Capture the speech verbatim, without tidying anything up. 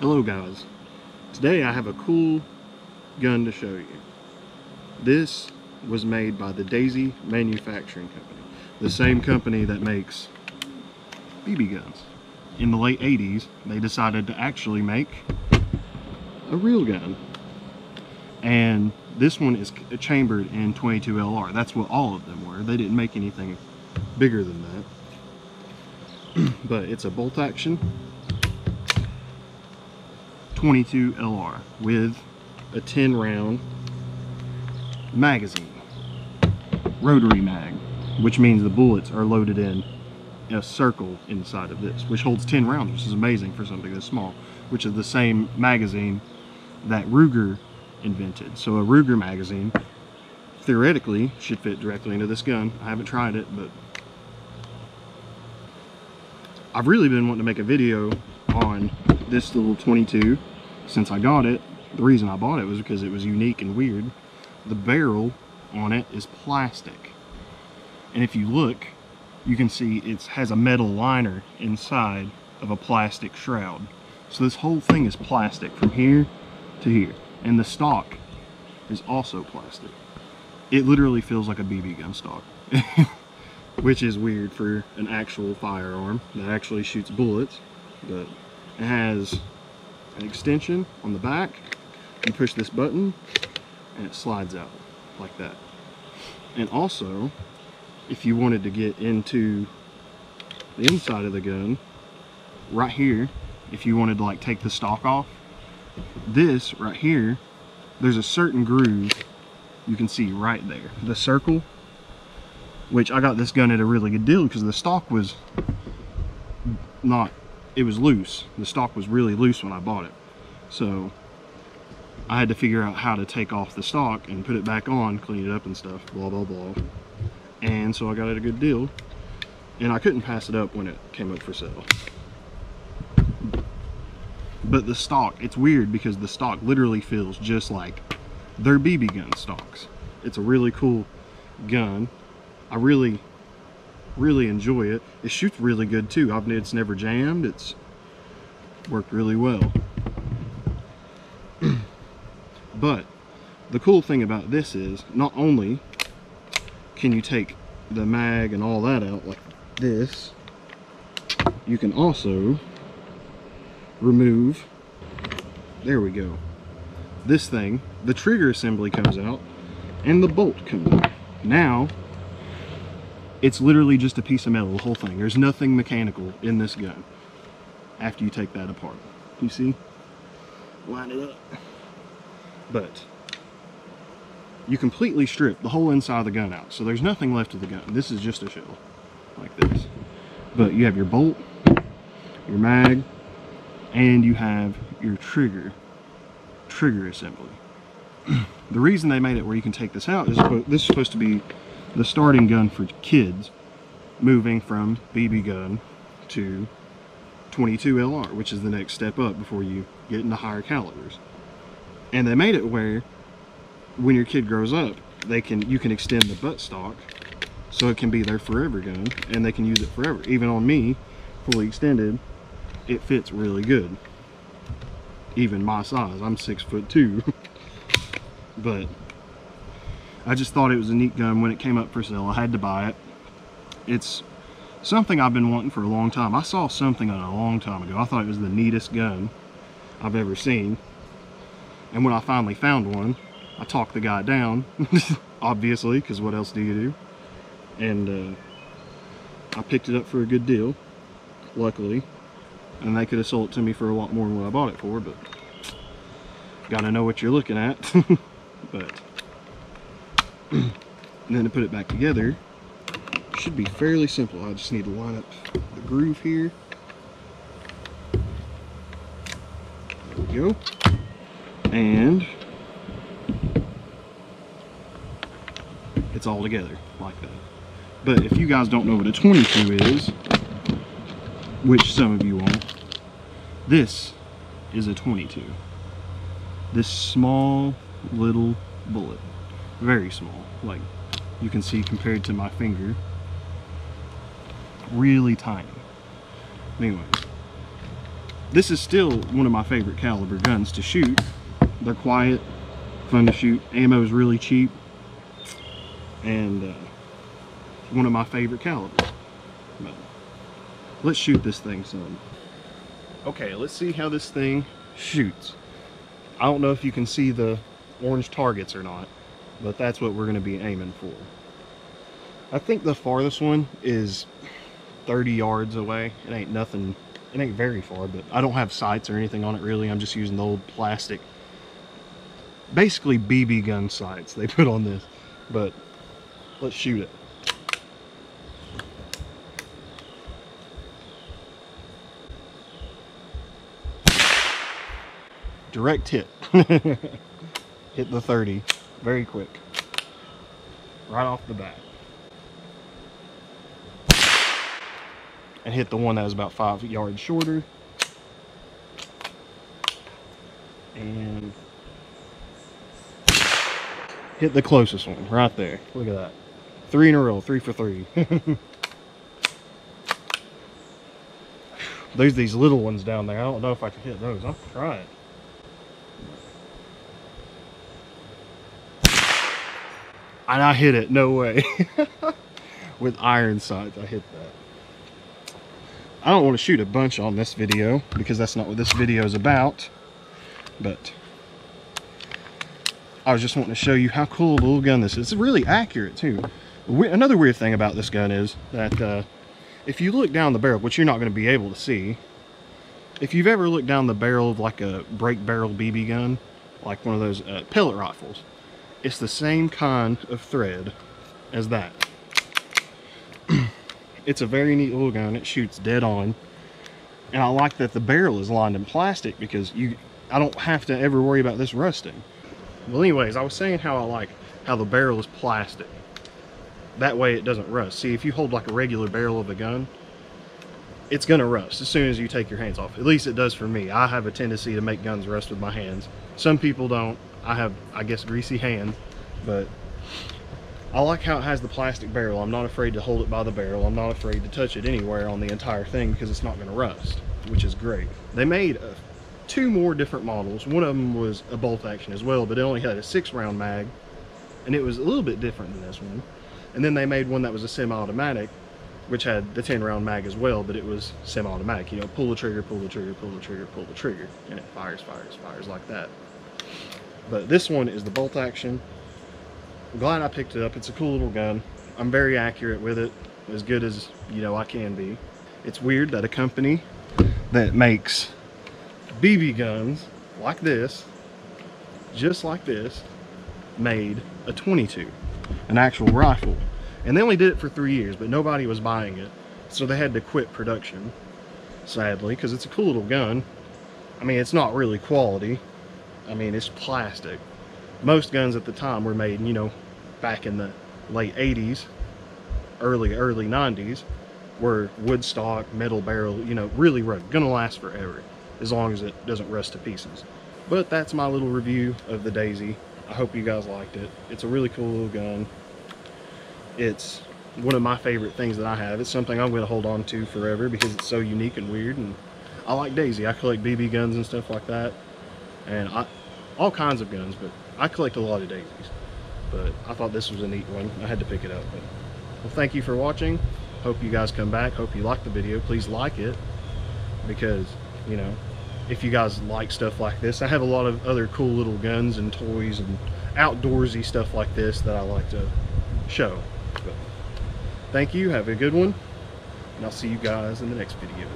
Hello guys, today I have a cool gun to show you. This was made by the Daisy Manufacturing Company, the same company that makes B B guns. In the late eighties, they decided to actually make a real gun. And this one is chambered in twenty-two L R. That's what all of them were. They didn't make anything bigger than that. But it's a bolt action twenty-two L R with a ten round magazine, rotary mag, which means the bullets are loaded in a circle inside of this, which holds ten rounds, which is amazing for something this small, which is the same magazine that Ruger invented. So a Ruger magazine theoretically should fit directly into this gun. I haven't tried it, but I've really been wanting to make a video on this little twenty-two since I got it. The reason I bought it was because it was unique and weird. The barrel on it is plastic, and if you look, you can see it has a metal liner inside of a plastic shroud. So this whole thing is plastic from here to here, and the stock is also plastic. It literally feels like a B B gun stock, which is weird for an actual firearm that actually shoots bullets, but it has an extension on the back. You push this button and it slides out like that. And also, if you wanted to get into the inside of the gun, right here, if you wanted to like take the stock off, this right here, there's a certain groove you can see right there, the circle, which I got this gun at a really good deal because the stock was not it was loose. The stock was really loose when I bought it. So I had to figure out how to take off the stock and put it back on, clean it up and stuff, blah, blah, blah. And so I got it a good deal, and I couldn't pass it up when it came up for sale. But the stock, it's weird because the stock literally feels just like their B B gun stocks. It's a really cool gun. I really, really enjoy it. It shoots really good too. I've, it's never jammed. It's worked really well. But the cool thing about this is not only can you take the mag and all that out like this, you can also remove, there we go, this thing, the trigger assembly comes out and the bolt comes out. Now it's literally just a piece of metal, the whole thing. There's nothing mechanical in this gun after you take that apart. You see? Line it up. But you completely strip the whole inside of the gun out. So there's nothing left of the gun. This is just a shell like this. But you have your bolt, your mag, and you have your trigger, trigger assembly. The reason they made it where you can take this out is this is supposed to be the starting gun for kids moving from B B gun to twenty-two L R, which is the next step up before you get into higher calibers. And they made it where when your kid grows up, they can you can extend the buttstock so it can be their forever gun and they can use it forever. Even on me, fully extended, it fits really good. Even my size, I'm six foot two. But I just thought it was a neat gun. When it came up for sale, I had to buy it. It's something I've been wanting for a long time. I saw something on it a long time ago. I thought it was the neatest gun I've ever seen. And when I finally found one, I talked the guy down, obviously, because what else do you do? And uh, I picked it up for a good deal, luckily. And they could have sold it to me for a lot more than what I bought it for, but gotta know what you're looking at. But and then to put it back together, should be fairly simple. I just need to line up the groove here. There we go. And it's all together like that. But if you guys don't know what a twenty-two is, which some of you won't, this is a twenty-two. This small little bullet, very small, like you can see compared to my finger, really tiny. Anyway, This is still one of my favorite caliber guns to shoot. They're quiet, fun to shoot, ammo is really cheap, and uh, one of my favorite calibers. But let's shoot this thing some. Okay, let's see how this thing shoots. I don't know if you can see the orange targets or not, but that's what we're going to be aiming for. I think the farthest one is thirty yards away. It ain't nothing, it ain't very far, but I don't have sights or anything on it really. I'm just using the old plastic, basically B B gun sights they put on this, but let's shoot it. Direct hit. Hit the thirty very quick, right off the bat, and hit the one that was about five yards shorter, and hit the closest one right there. Look at that, three in a row, three for three. There's these little ones down there, I don't know if I can hit those. I'm trying. And I hit it, no way. With iron sights, I hit that. I don't want to shoot a bunch on this video because that's not what this video is about, but I was just wanting to show you how cool the little gun this is. It's really accurate too. Another weird thing about this gun is that uh, if you look down the barrel, which you're not going to be able to see, if you've ever looked down the barrel of like a break barrel B B gun, like one of those uh, pellet rifles, it's the same kind of thread as that. It's a very neat little gun. It shoots dead on. And I like that the barrel is lined in plastic because you, I don't have to ever worry about this rusting. Well, anyways, I was saying how I like how the barrel is plastic. That way it doesn't rust. See, if you hold like a regular barrel of a gun, it's gonna rust as soon as you take your hands off. At least it does for me. I have a tendency to make guns rust with my hands. Some people don't. I have, I guess, greasy hands, but I like how it has the plastic barrel. I'm not afraid to hold it by the barrel. I'm not afraid to touch it anywhere on the entire thing because it's not going to rust, which is great. They made uh, two more different models. One of them was a bolt action as well, but it only had a six round mag, and it was a little bit different than this one. And then they made one that was a semi-automatic, which had the ten round mag as well, but it was semi-automatic. You know, pull the trigger, pull the trigger, pull the trigger, pull the trigger, and it fires, fires, fires like that. But this one is the bolt action. I'm glad I picked it up. It's a cool little gun. I'm very accurate with it, as good as, you know, I can be. It's weird that a company that makes B B guns like this, just like this, made a twenty-two, an actual rifle. And they only did it for three years, but nobody was buying it. So they had to quit production, sadly, because it's a cool little gun. I mean, it's not really quality. I mean, it's plastic. Most guns at the time were made, you know, back in the late eighties, early, early nineties, were wood stock, metal barrel, you know, really rugged, gonna last forever, as long as it doesn't rust to pieces. But that's my little review of the Daisy. I hope you guys liked it. It's a really cool little gun. It's one of my favorite things that I have. It's something I'm gonna hold on to forever because it's so unique and weird, and I like Daisy. I collect B B guns and stuff like that. And I, all kinds of guns, but I collect a lot of Daisies. But I thought this was a neat one. I had to pick it up. But, well, thank you for watching. Hope you guys come back. Hope you like the video. Please like it, because, you know, if you guys like stuff like this, I have a lot of other cool little guns and toys and outdoorsy stuff like this that I like to show. But thank you. Have a good one. And I'll see you guys in the next video.